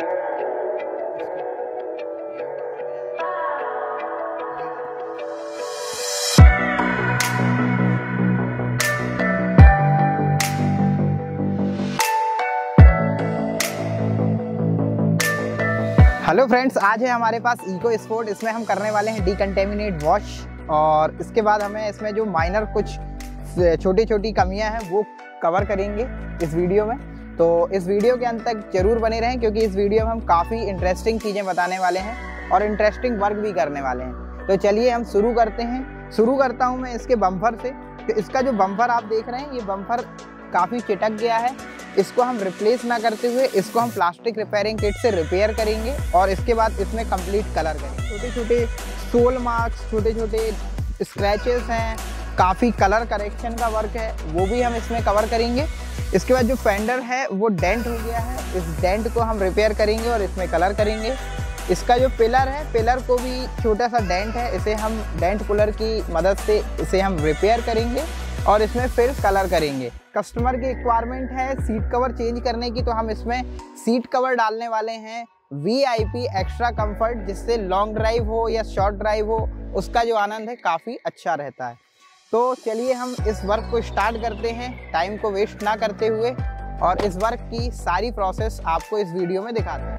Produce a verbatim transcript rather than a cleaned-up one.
Hello friends, आज है हमारे पास इको स्पोर्ट। इसमें हम करने वाले हैं डीकंटेमिनेट वॉश और इसके बाद हमें इसमें जो माइनर कुछ छोटी छोटी कमियां हैं वो कवर करेंगे इस वीडियो में। तो इस वीडियो के अंत तक जरूर बने रहें क्योंकि इस वीडियो में हम काफ़ी इंटरेस्टिंग चीज़ें बताने वाले हैं और इंटरेस्टिंग वर्क भी करने वाले हैं। तो चलिए हम शुरू करते हैं। शुरू करता हूँ मैं इसके बम्पर से। तो इसका जो बम्पर आप देख रहे हैं, ये बम्पर काफ़ी चिटक गया है। इसको हम रिप्लेस ना करते हुए इसको हम प्लास्टिक रिपेयरिंग किट से रिपेयर करेंगे और इसके बाद इसमें कंप्लीट कलर करेंगे। छोटे छोटे सोल मार्क्स, छोटे छोटे स्क्रैचेस हैं, काफ़ी कलर करेक्शन का वर्क है, वो भी हम इसमें कवर करेंगे। इसके बाद जो फेंडर है वो डेंट हो गया है, इस डेंट को हम रिपेयर करेंगे और इसमें कलर करेंगे। इसका जो पिलर है, पिलर को भी छोटा सा डेंट है, इसे हम डेंट पुलर की मदद से इसे हम रिपेयर करेंगे और इसमें फिर कलर करेंगे। कस्टमर की रिक्वायरमेंट है सीट कवर चेंज करने की, तो हम इसमें सीट कवर डालने वाले हैं V I P extra comfort, जिससे लॉन्ग ड्राइव हो या शॉर्ट ड्राइव हो उसका जो आनंद है काफ़ी अच्छा रहता है। तो चलिए हम इस वर्क को स्टार्ट करते हैं टाइम को वेस्ट ना करते हुए, और इस वर्क की सारी प्रोसेस आपको इस वीडियो में दिखाते हैं।